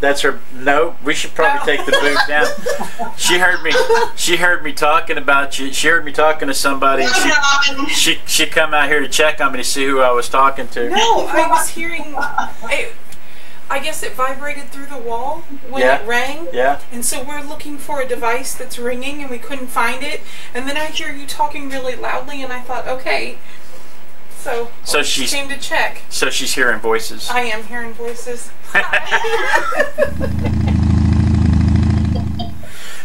That's her. No, we should probably take the booth down. She heard me. She heard me talking about you. She heard me talking to somebody. And she come out here to check on me to see who I was talking to. No, I was hearing. I guess it vibrated through the wall when it rang. Yeah. And so we're looking for a device that's ringing, and we couldn't find it. And then I hear you talking really loudly, and I thought, okay. So she came to check. So she's hearing voices. I am hearing voices.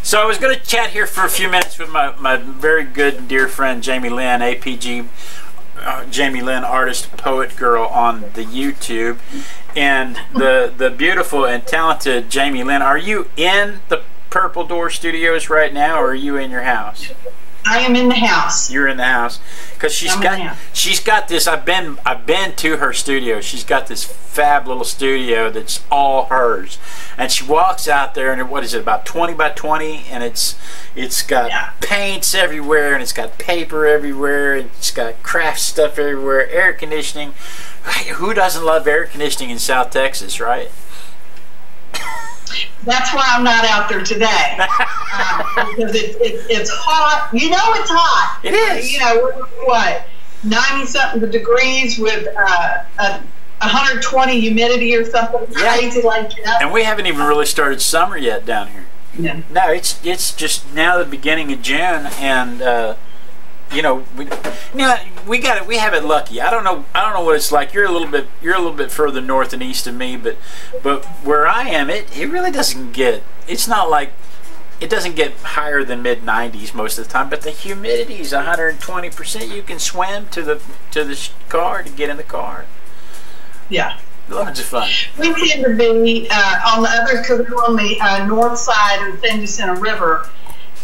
So I was going to chat here for a few minutes with my very good dear friend Jamie Lynn, APG, Jamie Lynn, Artist Poet Girl on the YouTube, and the beautiful and talented Jamie Lynn. Are you in the Purple Door Studios right now, or are you in your house? I am in the house. You're in the house, because she's got this. I've been to her studio. She's got this fab little studio that's all hers, and she walks out there, and what is it, about 20 by 20, and it's got paints everywhere, and it's got paper everywhere, and it's got craft stuff everywhere, air conditioning. Who doesn't love air conditioning in South Texas, right? That's why I'm not out there today, because it's hot. You know it's hot. It is. You know, what, 90-something degrees with 120 humidity or something crazy like that. And we haven't even really started summer yet down here. Yeah. No, it's just now the beginning of June, and you know, we have it lucky. I don't know what it's like. You're a little bit further north and east of me, but where I am, it really doesn't get. It's not like it doesn't get higher than mid-90s most of the time. But the humidity is 120%. You can swim to the car to get in the car. Yeah, loads of fun. We tend to be on the other, because we're on the north side of the Center River.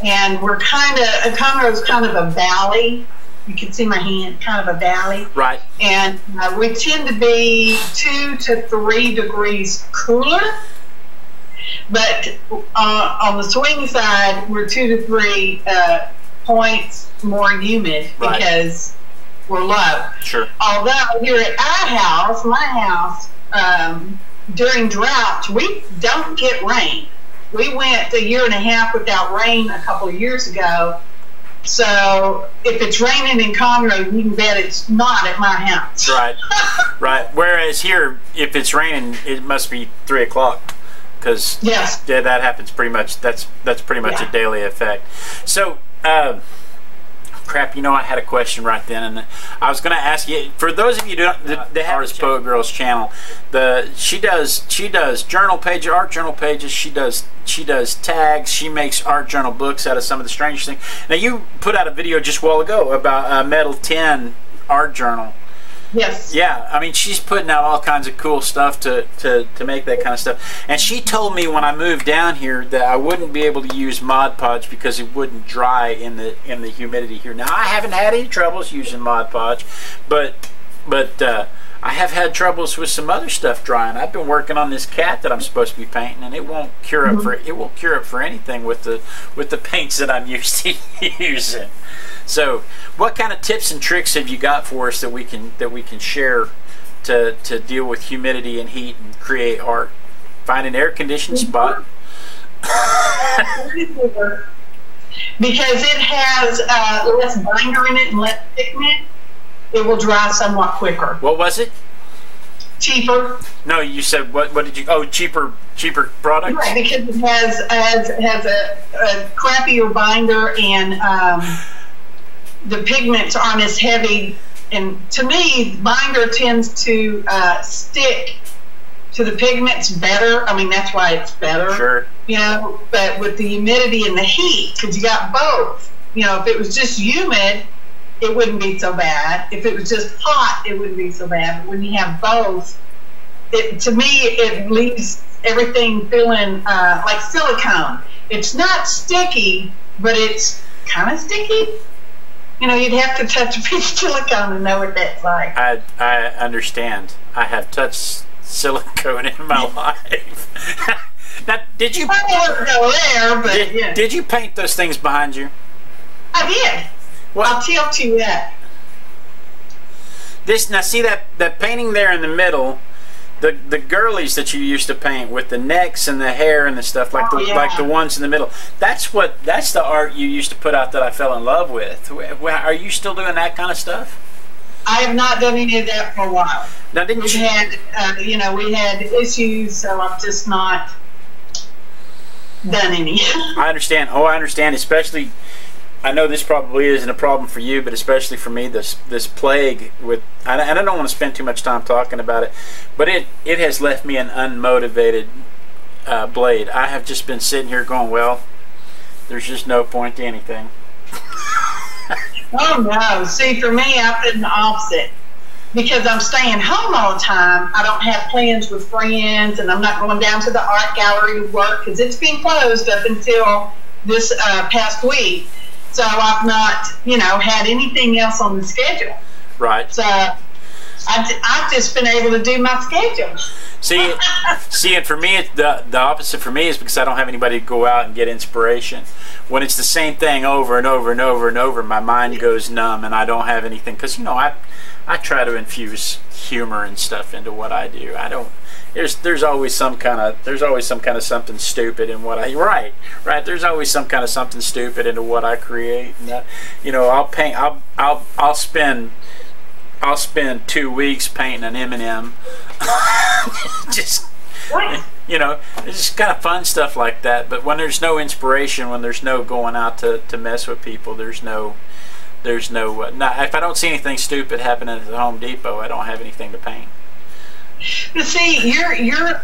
And we're kind of, Conroe's kind of a valley. You can see my hand, kind of a valley. Right. And we tend to be 2 to 3 degrees cooler. But on the swing side, we're 2 to 3 points more humid because we're low. Sure. Although here at my house, during droughts, we don't get rain. We went 1.5 years without rain a couple of years ago. So if it's raining in Conroe, you can bet it's not at my house. Right, right. Whereas here, if it's raining, it must be 3 o'clock, because that happens pretty much. That's pretty much a daily effect. So. Crap, you know, I had a question right then, and I was going to ask you. For those of you who don't, the Artist Poet Girl's channel, she does journal pages, art journal pages. She does tags. She makes art journal books out of some of the strangest things. Now, you put out a video just a while ago about a metal tin art journal. Yes. Yeah, I mean, she's putting out all kinds of cool stuff to make that kind of stuff. And she told me when I moved down here that I wouldn't be able to use Mod Podge because it wouldn't dry in the humidity here. Now, I haven't had any troubles using Mod Podge, but I have had troubles with some other stuff drying. I've been working on this cat that I'm supposed to be painting, and it won't cure up for anything with the paints that I'm used to using. So, what kind of tips and tricks have you got for us that we can share to deal with humidity and heat and create art? Find an air-conditioned spot. Because it has less binder in it and less pigment, it will dry somewhat quicker. What was it? Cheaper. No, you said what did you? Oh, cheaper products. Right, because it has a crappier binder and. The pigments aren't as heavy, and to me, binder tends to stick to the pigments better. I mean, that's why it's better. Sure. You know, but with the humidity and the heat, because you got both. You know, if it was just humid, it wouldn't be so bad. If it was just hot, it wouldn't be so bad. But when you have both, to me, it leaves everything feeling like silicone. It's not sticky, but it's kind of sticky. You know, you'd have to touch a piece of silicone to know what that's like. I understand. I have touched silicone in my life. Now, did you? I wouldn't go there, but did you paint those things behind you? I did. Well, I'll tell you that. Now see that painting there in the middle. the girlies that you used to paint with the necks and the hair and the stuff, like like the ones in the middle. That's what, that's the art you used to put out that I fell in love with. Are you still doing that kind of stuff? I have not done any of that for a while. Now, didn't we had, you know, we had issues, so I've just not done any. I understand. Oh, I understand. Especially, I know this probably isn't a problem for you, but especially for me, this plague with, and I don't want to spend too much time talking about it, but it has left me an unmotivated blade. I have just been sitting here going, well, there's just no point to anything. Oh no! See, for me, I've been the opposite because I'm staying home all the time. I don't have plans with friends, and I'm not going down to the art gallery to work because it's been closed up until this past week. So I've not, you know, had anything else on the schedule. Right. So I've just been able to do my schedule. See, and for me, the opposite for me is because I don't have anybody to go out and get inspiration. When it's the same thing over and over and over and over, my mind goes numb and I don't have anything. Because, you know, I try to infuse humor and stuff into what I do. I don't. There's always some kind of something stupid in what I write. There's always some kind of something stupid into what I create. And that, you know, I'll paint. I'll spend 2 weeks painting an M&M. Just. What? You know, it's just kind of fun stuff like that. But when there's no inspiration, when there's no going out to mess with people, there's no, if I don't see anything stupid happening at the Home Depot, I don't have anything to paint. You see, you're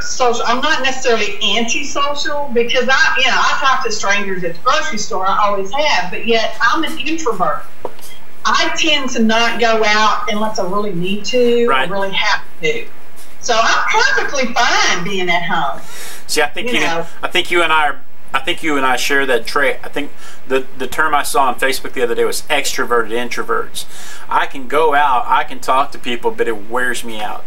social. I'm not necessarily antisocial because I talk to strangers at the grocery store. I always have, but yet I'm an introvert. I tend to not go out unless I really need to, right. I really have to. So I'm perfectly fine being at home. See, I think you and I share that trait. I think the term I saw on Facebook the other day was extroverted introverts. I can go out, I can talk to people, but it wears me out.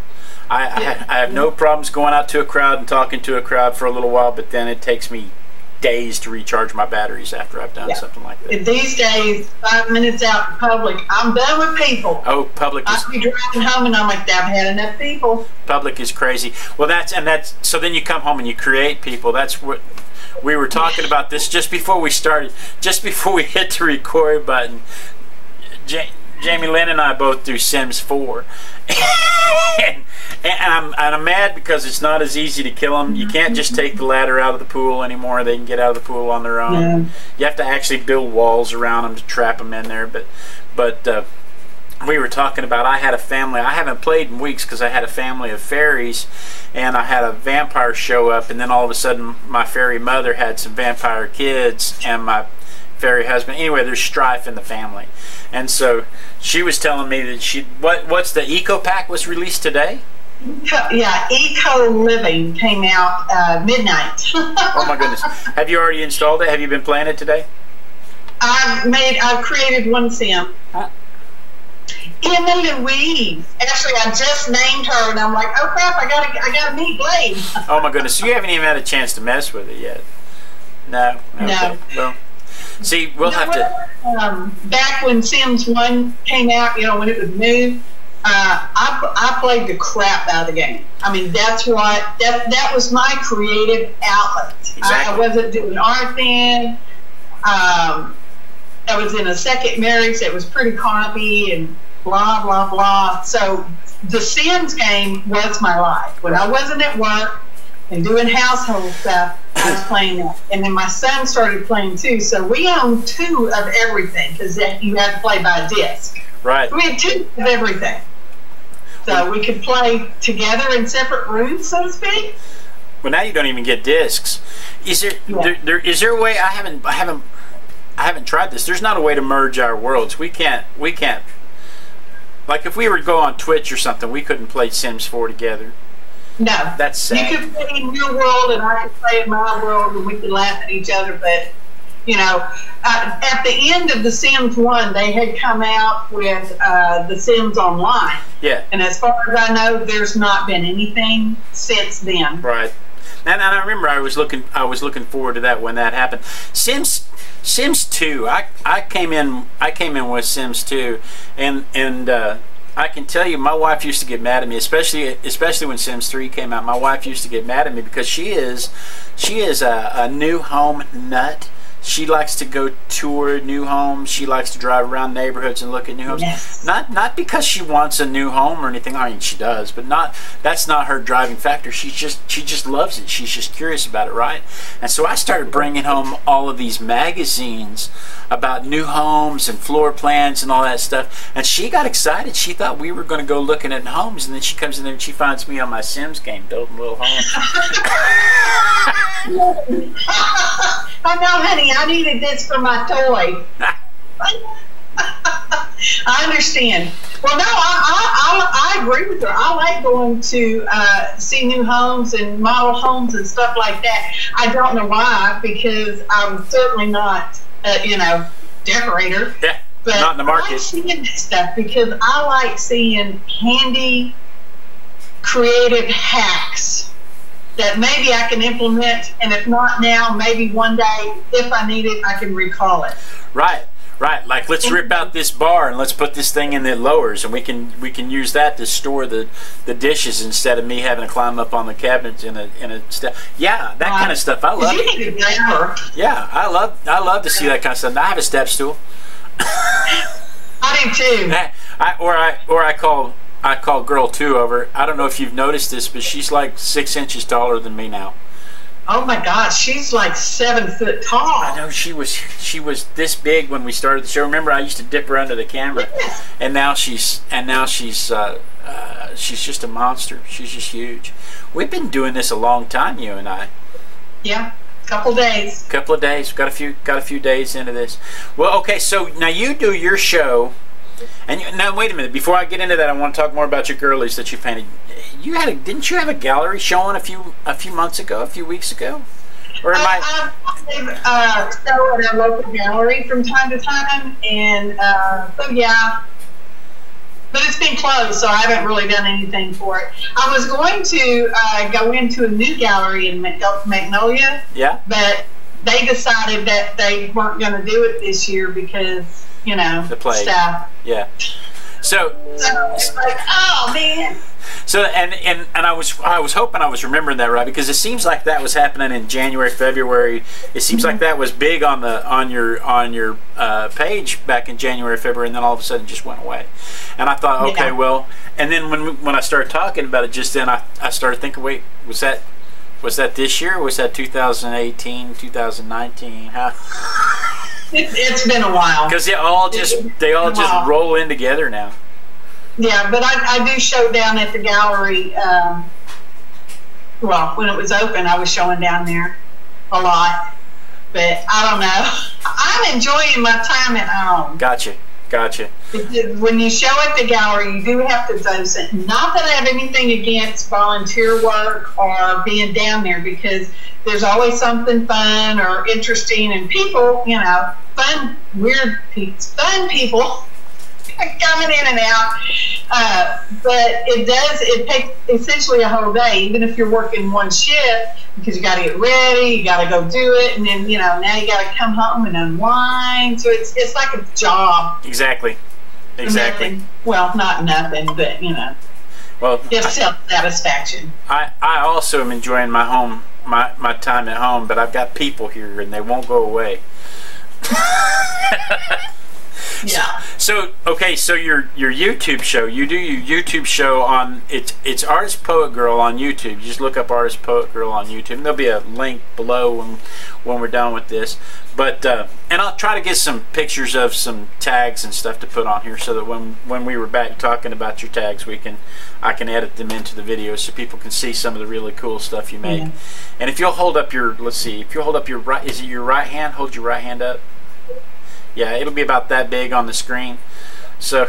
I have no problems going out to a crowd and talking to a crowd for a little while, but then it takes me days to recharge my batteries after I've done something like that. These days, 5 minutes out in public, I'm done with people. Oh, public! I'll be driving home and I'm like, I've had enough people. Public is crazy. Well, that's so. Then you come home and you create people. That's what we were talking about this just before we started, just before we hit the record button. Jamie Lynn and I both do Sims 4, and I'm mad because it's not as easy to kill them. You can't just take the ladder out of the pool anymore. They can get out of the pool on their own. Yeah. You have to actually build walls around them to trap them in there. But we were talking about, I had a family. I haven't played in weeks because I had a family of fairies, and I had a vampire show up, and then all of a sudden my fairy mother had some vampire kids, and my fairy husband. Anyway, there's strife in the family, and so she was telling me that what's the eco pack was released today? Yeah, Eco Living came out midnight. Oh my goodness! Have you already installed it? Have you been playing it today? I've created one sim. Huh? Emily Louise. Actually, I just named her, and I'm like, oh crap! I gotta meet Blade. Oh my goodness! So you haven't even had a chance to mess with it yet? No. Okay. No. Well, see, we'll have to. Back when Sims 1 came out, you know, when it was new, I played the crap out of the game. I mean, that's what that was my creative outlet. Exactly. I wasn't doing art then. I was in a second marriage that was pretty crappy and blah blah blah. So the Sims game was my life. When I wasn't at work and doing household stuff, I was playing that. And then my son started playing too, so we owned two of everything because you had to play by disc. Right. We had two of everything. So we could play together in separate rooms, so to speak. Well, now you don't even get discs. Is there, is there a way, I haven't tried this, there's not a way to merge our worlds. We can't, like if we were to go on Twitch or something, we couldn't play Sims 4 together. No, that's sad. You could play in your world and I could play in my world and we could laugh at each other, but you know, at the end of the Sims 1, they had come out with the Sims Online. Yeah. And as far as I know, there's not been anything since then. Right. And I remember I was looking forward to that when that happened. Sims 2, I came in with Sims 2, and I can tell you my wife used to get mad at me, especially when Sims 3 came out. My wife used to get mad at me because she is a new home nut. She likes to go tour new homes. She likes to drive around neighborhoods and look at new homes. Yes. Not because she wants a new home or anything. I mean, she does, but that's not her driving factor. She just loves it. She's just curious about it, right? And so I started bringing home all of these magazines about new homes and floor plans and all that stuff. And she got excited. She thought we were going to go looking at homes, and then she comes in there and she finds me on my Sims game building little homes. I know, honey. I needed this for my toy. I understand. Well, no, I agree with her. I like going to see new homes and model homes and stuff like that. I don't know why, because I'm certainly not, you know, decorator. Yeah, but not in the market. I like seeing this stuff because I like seeing handy, creative hacks that maybe I can implement, and if not now, maybe one day, if I need it, I can recall it. Right, right. Like, let's rip out this bar and let's put this thing in that lowers, and we can use that to store the dishes instead of me having to climb up on the cabinets in a step. Yeah, that kind of stuff. I love it. Yeah, I love to see that kind of stuff. I have a step stool. I do too. I call girl 2 over. I don't know if you've noticed this, but she's like 6 inches taller than me now. Oh my gosh, she's like 7 foot tall. I know, she was this big when we started the show. Remember, I used to dip her under the camera, and now she's just a monster. She's just huge. We've been doing this a long time, you and I. Yeah. Couple of days. Got a few days into this. Well, okay. So now you do your show. And you, now wait a minute. Before I get into that, I want to talk more about your girlies that you painted. You had, didn't you have a gallery showing a few months ago, a few weeks ago? Or I show at a local gallery from time to time, and but yeah, but it's been closed, so I haven't really done anything for it. I was going to go into a new gallery in Magnolia, yeah, but they decided that they weren't going to do it this year because, you know, the plague stuff. Yeah. So it's like, oh man. So and I was hoping I was remembering that right, because it seems like that was happening in January, February. It seems like that was big on the on your page back in January, February, and then all of a sudden just went away. And I thought, okay, well, and then when I started talking about it just then, I started thinking, wait, was that this year? Or was that 2018, 2019? Huh? It's been a while. Because they all just roll in together now. Yeah, but I do show down at the gallery. Well, when it was open, I was showing down there a lot. But I don't know. I'm enjoying my time at home. Gotcha. When you show at the gallery, you do have to docent. Not that I have anything against volunteer work or being down there, because there's always something fun or interesting, and people, you know, fun, weird, fun people coming in and out. But it takes essentially a whole day, even if you're working one shift, because you got to get ready, you got to go do it, and then, you know, now you got to come home and unwind. So it's like a job. Exactly. Nothing, well, not nothing, but, you know, well, just self-satisfaction. I also am enjoying my home. My time at home, but I've got people here and they won't go away. Yeah. So your YouTube show, you do your YouTube show on it's Artist Poet Girl on YouTube. You just look up Artist Poet Girl on YouTube. And there'll be a link below when we're done with this. But and I'll try to get some pictures of some tags and stuff to put on here, so that when we were back talking about your tags, I can edit them into the video so people can see some of the really cool stuff you make. Mm-hmm. And if you'll hold up your, let's see, if you'll hold up your right, is it your right hand? Hold your right hand up. Yeah, it'll be about that big on the screen. So,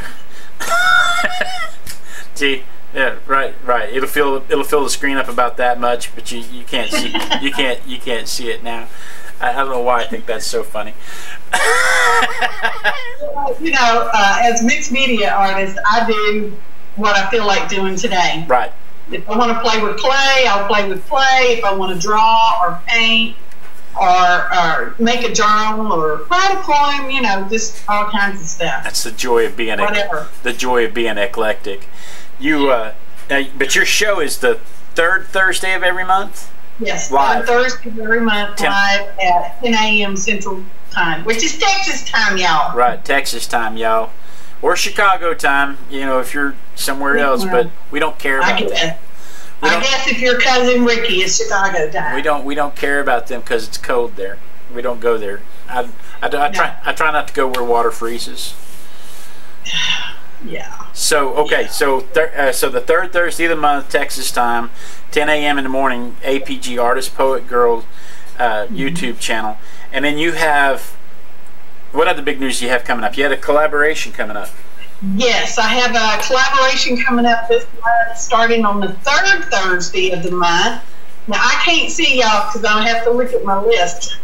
see, yeah, right. It'll fill the screen up about that much, but you can't see you can't see it now. I don't know why I think that's so funny. You know, as mixed media artist, I do what I feel like doing today. Right. If I want to play with clay, I'll play with clay. If I want to draw or paint, or make a journal, or write a poem, you know, just all kinds of stuff. That's the joy of being eclectic. You, but your show is the third Thursday of every month? Yes, live. Third Thursday of every month, live at 10 a.m. Central Time, which is Texas time, y'all. Right, Texas time, y'all. Or Chicago time, you know, if you're somewhere else, but we don't care about that. I guess if your cousin Ricky is Chicago time. We don't care about them because it's cold there. We don't go there. I try not to go where water freezes. Yeah. So okay, so the third Thursday of the month, Texas time, 10 a.m. in the morning, APG Artist Poet Girl YouTube channel, and then you have what other big news do you have coming up? You had a collaboration coming up. Yes, I have a collaboration coming up this month, starting on the third Thursday of the month. Now, I can't see y'all because I have to look at my list.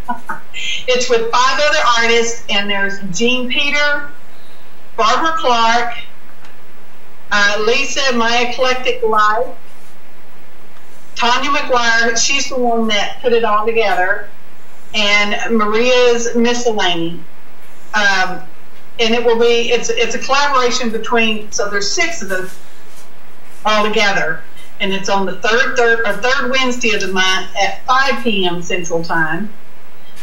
It's with 5 other artists, and there's Jean Peter, Barbara Clark, Lisa, My Eclectic Life, Tanya McGuire, she's the one that put it all together, and Maria's Miscellany. And it will be, it's a collaboration between, so there's 6 of us all together, and it's on the third Wednesday of the month at 5 p.m. Central Time.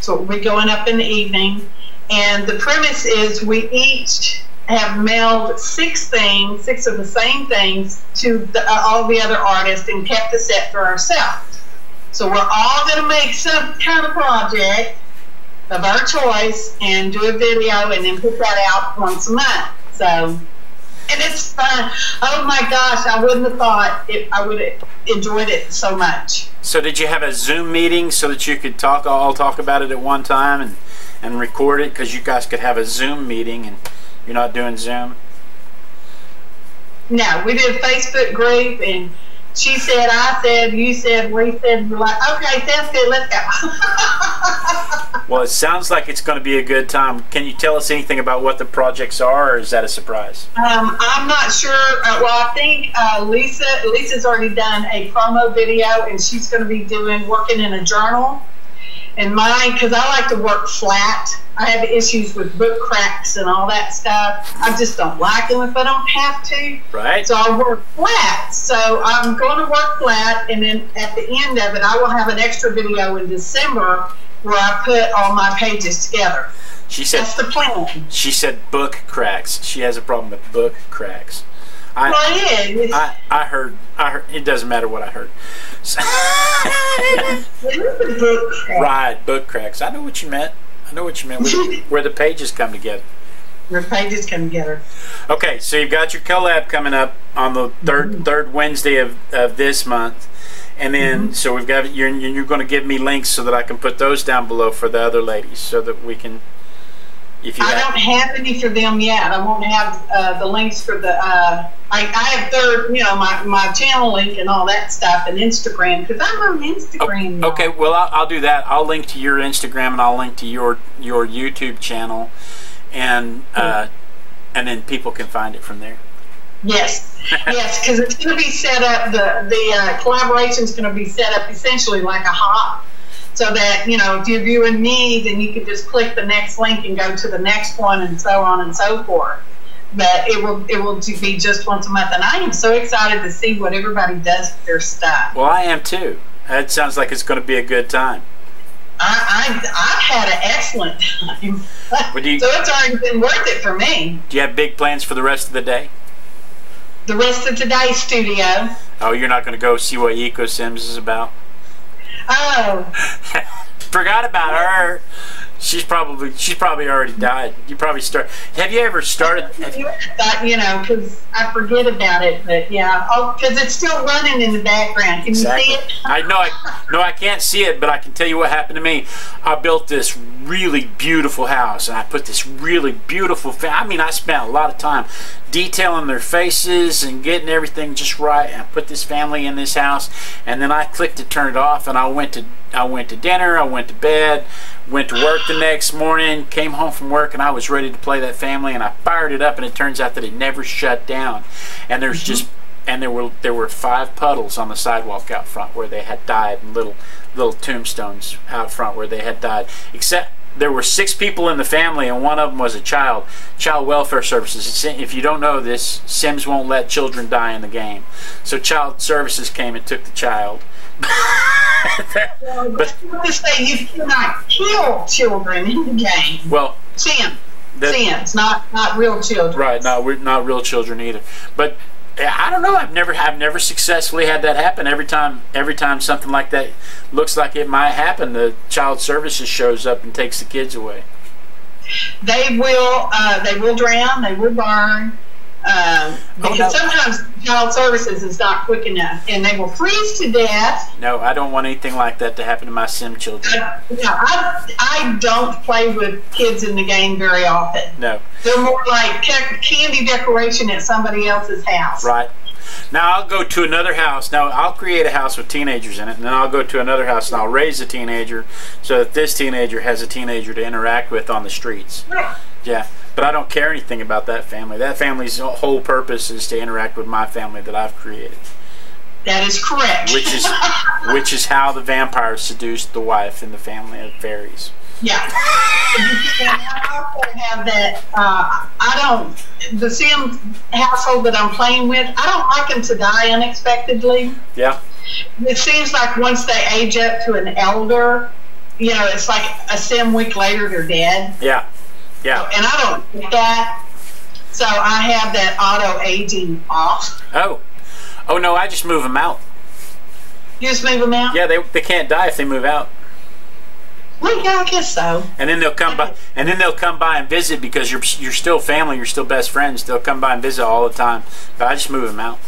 So we're going up in the evening, and the premise is we each have mailed 6 things, 6 of the same things to all the other artists and kept the set for ourselves. So we're all going to make some kind of project of our choice and do a video and then put that out once a month. So, and it's fun. Oh my gosh, I wouldn't have thought I would have enjoyed it so much. So did you have a Zoom meeting so that you could all talk about it at one time and record it? Because you guys could have a Zoom meeting and you're not doing Zoom? No, we did a Facebook group, and she said, I said, you said, we said, we're like, okay, that's good, let's go. Well, it sounds like it's going to be a good time. Can you tell us anything about what the projects are, or is that a surprise? I'm not sure. Well, I think Lisa's already done a promo video, and she's going to be working in a journal. And mine, because I like to work flat. I have issues with book cracks and all that stuff. I just don't like them if I don't have to. Right. So I work flat. So I'm going to work flat, and then at the end of it, I will have an extra video in December where I put all my pages together. She said, that's the plan. She said book cracks. She has a problem with book cracks. I heard. It doesn't matter what I heard. So right, book cracks. I know what you meant. I know what you meant. Where the pages come together. Where pages come together. Okay, so you've got your collab coming up on the third Wednesday of this month, and then so we've got you're going to give me links so that I can put those down below for the other ladies so that we can. I don't have any for them yet. I won't have the links for the. I have you know, my channel link and all that stuff, and Instagram, because I'm on Instagram. Oh, okay, well I'll do that. I'll link to your Instagram, and I'll link to your YouTube channel, and then people can find it from there. Yes, yes, because it's going to be set up. The collaboration is going to be set up essentially like a hop. So that, you know, if you're viewing me, then you can just click the next link and go to the next one, and so on and so forth. But it will be just once a month, and I am so excited to see what everybody does with their stuff. Well, I am too. It sounds like it's going to be a good time. I've had an excellent time. So it's already been worth it for me. Do you have big plans for the rest of the day? The rest of today's studio. Oh, you're not going to go see what EcoSims is about? Oh, forgot about her. She's probably already died. You probably Have you ever started? You know, because I forget about it, but yeah. Oh, because it's still running in the background. Can you see it? I can't see it, but I can tell you what happened to me. I built this really beautiful house, and I put this really beautiful. I mean, I spent a lot of time detailing their faces and getting everything just right, and I put this family in this house, and then I clicked to turn it off, and I went to dinner, I went to bed, went to work the next morning, came home from work, and I was ready to play that family, and I fired it up, and it turns out that it never shut down, and there's just and there were 5 puddles on the sidewalk out front where they had died, and little tombstones out front where they had died. Except there were 6 people in the family, and one of them was a child. Child Welfare Services, if you don't know this, Sims won't let children die in the game. So Child Services came and took the child. But to say you cannot kill children in the game. Well, Sims, not real children. Right, not real children either. But I don't know. I've never successfully had that happen. Every time something like that looks like it might happen, the Child Services shows up and takes the kids away. They will drown. They will burn. Because sometimes Child Services is not quick enough, and they will freeze to death. No, I don't want anything like that to happen to my Sim children. I don't play with kids in the game very often. No. They're more like candy decoration at somebody else's house. Right. Now I'll go to another house. Now I'll create a house with teenagers in it, and then I'll go to another house and I'll raise a teenager so that this teenager has a teenager to interact with on the streets. Right. Yeah, but I don't care anything about that family. That family's whole purpose is to interact with my family that I've created. That is correct. Which is how the vampire seduced the wife in the family of fairies. Yeah. And I also have that, the Sims household that I'm playing with, I don't like them to die unexpectedly. Yeah. It seems like once they age up to an elder, you know, it's like a Sim week later they're dead. Yeah. Yeah. And I don't get that. So I have that auto aging off. Oh. Oh no, I just move them out. You just move them out? Yeah, they can't die if they move out. Well, yeah, I guess so. And then they'll come by, and visit because you're still family, you're still best friends. They'll come by and visit all the time. But I just move them out.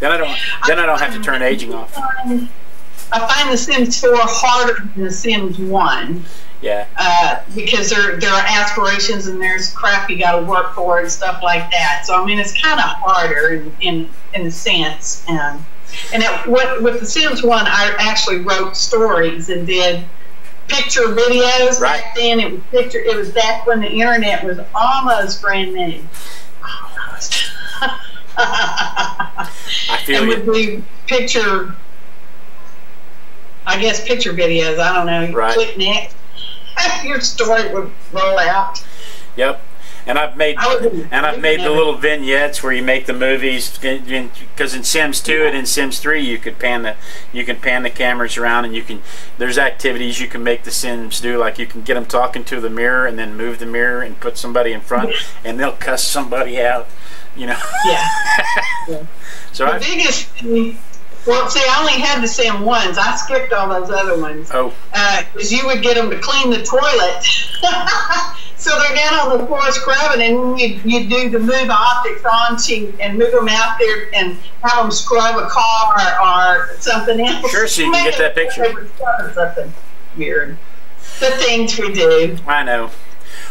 Then I don't have to turn aging off. I find the Sims 4 harder than the Sims 1. Yeah. Because there are aspirations and there's crap you got to work for and stuff like that. So I mean, it's kind of harder in a sense. And with the Sims 1, I actually wrote stories and did picture videos. Right. Back then it was picture. It was back when the internet was almost brand new. Almost. I feel it. And would be picture. I guess picture videos. I don't know. You right. Click next. Your story would roll out. Yep. And I've made the little vignettes where you make the movies, because in Sims 2 and in Sims 3 you can pan the cameras around, and there's activities you can make the Sims do, like you can get them talking to the mirror and then move the mirror and put somebody in front, and they'll cuss somebody out, you know. Yeah. Yeah. So the biggest thing, well, see, I only had the Sim 1s. I skipped all those other ones. Oh. Because you would get them to clean the toilet. So they're down on the floor scrubbing, and you do the move objects onto and move them out there and have them scrub a car or something else. Sure, so you can get that picture. Something weird. The things we do. I know.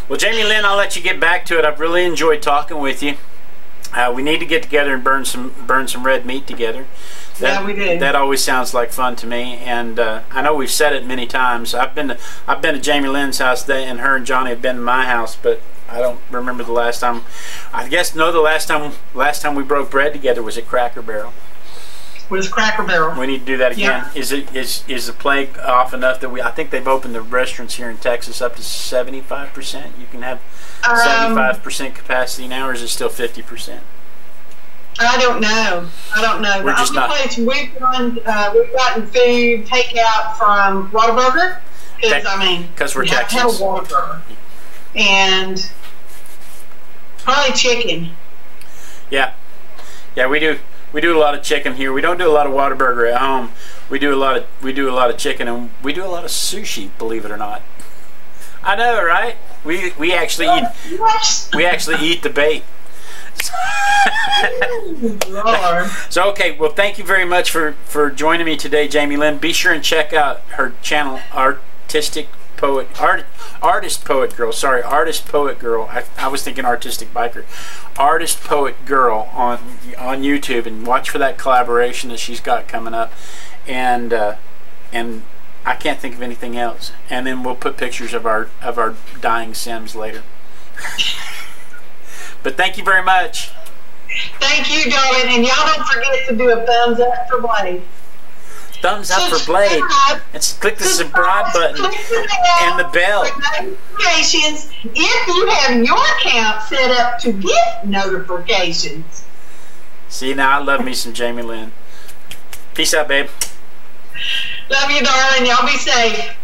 Well, Jamie Lynn, I'll let you get back to it. I've really enjoyed talking with you. We need to get together and burn some red meat together. Yeah, we did. That always sounds like fun to me, and I know we've said it many times. I've been to Jamie Lynn's house, and her and Johnny have been to my house, but I don't remember the last time. I guess no, the last time we broke bread together was at Cracker Barrel. Was Cracker Barrel? We need to do that again. Yeah. Is the plague off enough that we? I think they've opened the restaurants here in Texas up to 75%. You can have 75% capacity now, or is it still 50%? I don't know. We're just not. We've gotten food takeout from Whataburger, because we're Texans. Had a Whataburger and probably chicken. Yeah, yeah, we do. We do a lot of chicken here. We don't do a lot of Whataburger at home. We do a lot of chicken, and we do a lot of sushi. Believe it or not. I know, right? We actually eat the bait. So okay, well, thank you very much for joining me today, Jamie Lynn. Be sure and check out her channel, Artist Poet Girl. I was thinking Artistic Biker. Artist Poet Girl on YouTube, and watch for that collaboration that she's got coming up, and I can't think of anything else. And then we'll put pictures of our dying Sims later. But thank you very much. Thank you, darling. And y'all don't forget to do a thumbs up for Blade. Thumbs up for Blade. And click the subscribe button and the bell. Notifications. If you have your account set up to get notifications. See, now I love me some Jamie Lynn. Peace out, babe. Love you, darling. Y'all be safe.